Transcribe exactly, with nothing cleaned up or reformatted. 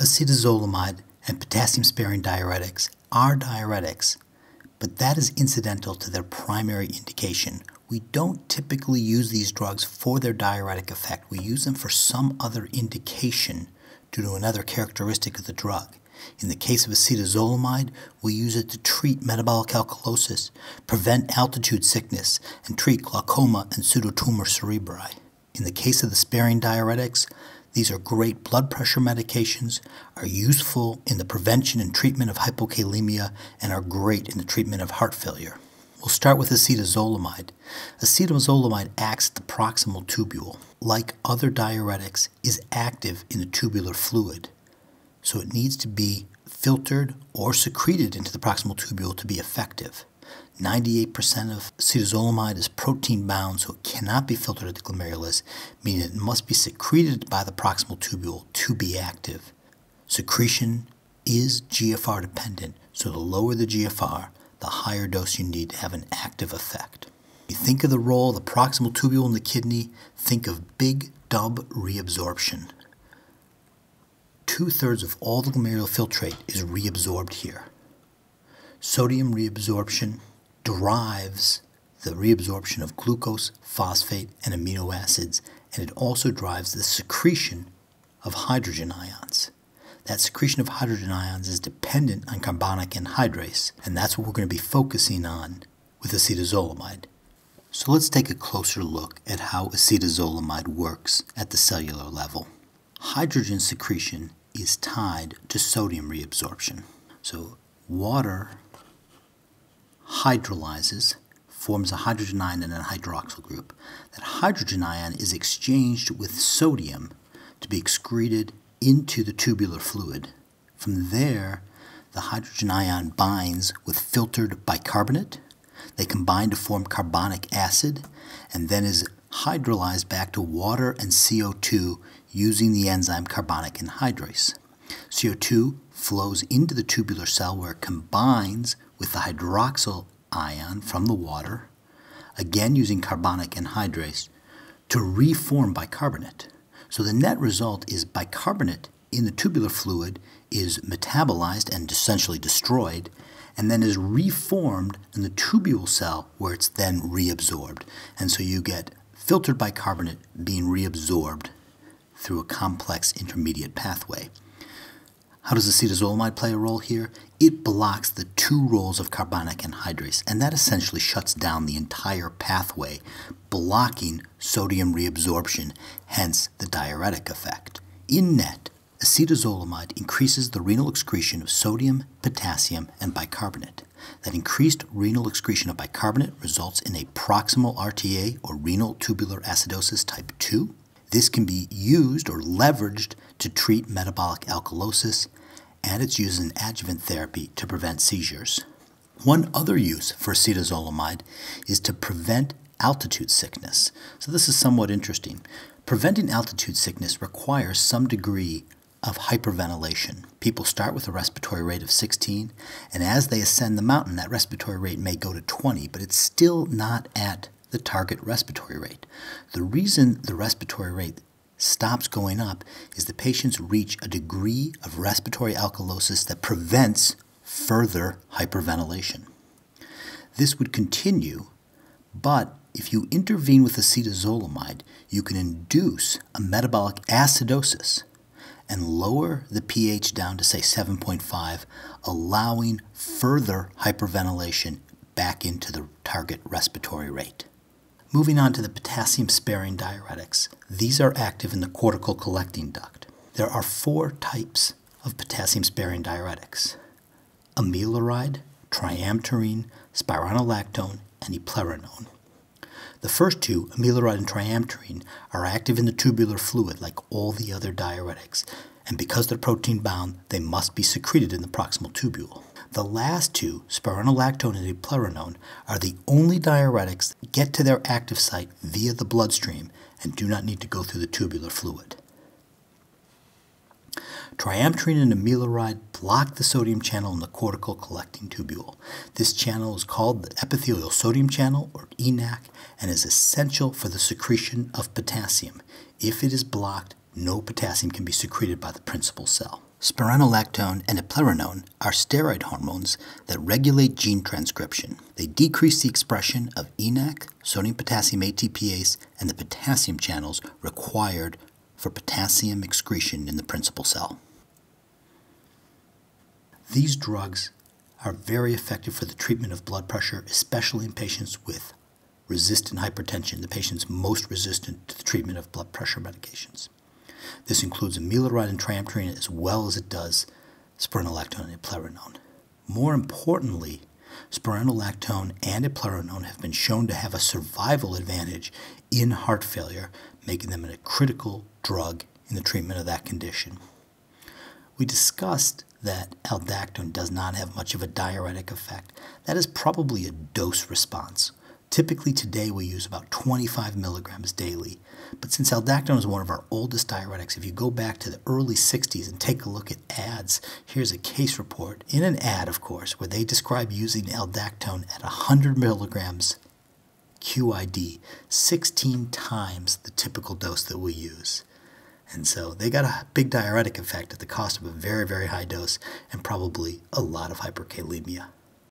acetazolamide, and potassium-sparing diuretics are diuretics, but that is incidental to their primary indication. We don't typically use these drugs for their diuretic effect. We use them for some other indication due to another characteristic of the drug. In the case of acetazolamide, we use it to treat metabolic alkalosis, prevent altitude sickness, and treat glaucoma and pseudotumor cerebri. In the case of the sparing diuretics, these are great blood pressure medications, are useful in the prevention and treatment of hypokalemia, and are great in the treatment of heart failure. We'll start with acetazolamide. Acetazolamide acts at the proximal tubule. Like other diuretics, is active in the tubular fluid. So it needs to be filtered or secreted into the proximal tubule to be effective. ninety-eight percent of acetazolamide is protein-bound, so it cannot be filtered at the glomerulus, meaning it must be secreted by the proximal tubule to be active. Secretion is G F R-dependent, so the lower the G F R, the higher dose you need to have an active effect. You think of the role of the proximal tubule in the kidney, think of big dub reabsorption. Two-thirds of all the glomerular filtrate is reabsorbed here. Sodium reabsorption drives the reabsorption of glucose, phosphate, and amino acids, and it also drives the secretion of hydrogen ions. That secretion of hydrogen ions is dependent on carbonic anhydrase, and that's what we're going to be focusing on with acetazolamide. So let's take a closer look at how acetazolamide works at the cellular level. Hydrogen secretion is tied to sodium reabsorption. So water hydrolyzes, forms a hydrogen ion and a hydroxyl group. That hydrogen ion is exchanged with sodium to be excreted into the tubular fluid. From there, the hydrogen ion binds with filtered bicarbonate. They combine to form carbonic acid and then is hydrolyzed back to water and C O two using the enzyme carbonic anhydrase. C O two flows into the tubular cell where it combines with the hydroxyl ion from the water, again using carbonic anhydrase, to reform bicarbonate. So the net result is bicarbonate in the tubular fluid is metabolized and essentially destroyed, and then is reformed in the tubule cell where it's then reabsorbed. And so you get filtered bicarbonate being reabsorbed through a complex intermediate pathway. How does acetazolamide play a role here? It blocks the two roles of carbonic anhydrase, and that essentially shuts down the entire pathway, blocking sodium reabsorption, hence the diuretic effect. In net, acetazolamide increases the renal excretion of sodium, potassium, and bicarbonate. That increased renal excretion of bicarbonate results in a proximal R T A, or renal tubular acidosis type two. This can be used or leveraged to treat metabolic alkalosis, and it's used in adjuvant therapy to prevent seizures. One other use for acetazolamide is to prevent altitude sickness. So this is somewhat interesting. Preventing altitude sickness requires some degree of hyperventilation. People start with a respiratory rate of sixteen, and as they ascend the mountain, that respiratory rate may go to twenty, but it's still not at the target respiratory rate. The reason the respiratory rate stops going up is the patients reach a degree of respiratory alkalosis that prevents further hyperventilation. This would continue, but if you intervene with acetazolamide, you can induce a metabolic acidosis and lower the pH down to, say, seven point five, allowing further hyperventilation back into the target respiratory rate. Moving on to the potassium-sparing diuretics. These are active in the cortical collecting duct. There are four types of potassium-sparing diuretics: amiloride, triamterene, spironolactone, and eplerenone. The first two, amiloride and triamterene, are active in the tubular fluid like all the other diuretics, and because they're protein-bound, they must be secreted in the proximal tubule. The last two, spironolactone and eplerenone, are the only diuretics that get to their active site via the bloodstream and do not need to go through the tubular fluid. Triamterene and amiloride block the sodium channel in the cortical collecting tubule. This channel is called the epithelial sodium channel, or ENaC, and is essential for the secretion of potassium. If it is blocked, no potassium can be secreted by the principal cell. Spironolactone and eplerenone are steroid hormones that regulate gene transcription. They decrease the expression of ENaC, sodium potassium ATPase, and the potassium channels required for potassium excretion in the principal cell. These drugs are very effective for the treatment of blood pressure, especially in patients with resistant hypertension, the patients most resistant to the treatment of blood pressure medications. This includes amiloride and triamterene as well as it does spironolactone and eplerenone. More importantly, spironolactone and eplerenone have been shown to have a survival advantage in heart failure, making them a critical drug in the treatment of that condition. We discussed that aldactone does not have much of a diuretic effect. That is probably a dose response. Typically today we use about twenty-five milligrams daily, but since aldactone is one of our oldest diuretics, if you go back to the early sixties and take a look at ads, here's a case report, in an ad of course, where they describe using aldactone at one hundred milligrams Q I D, sixteen times the typical dose that we use. And so they got a big diuretic effect at the cost of a very, very high dose and probably a lot of hyperkalemia.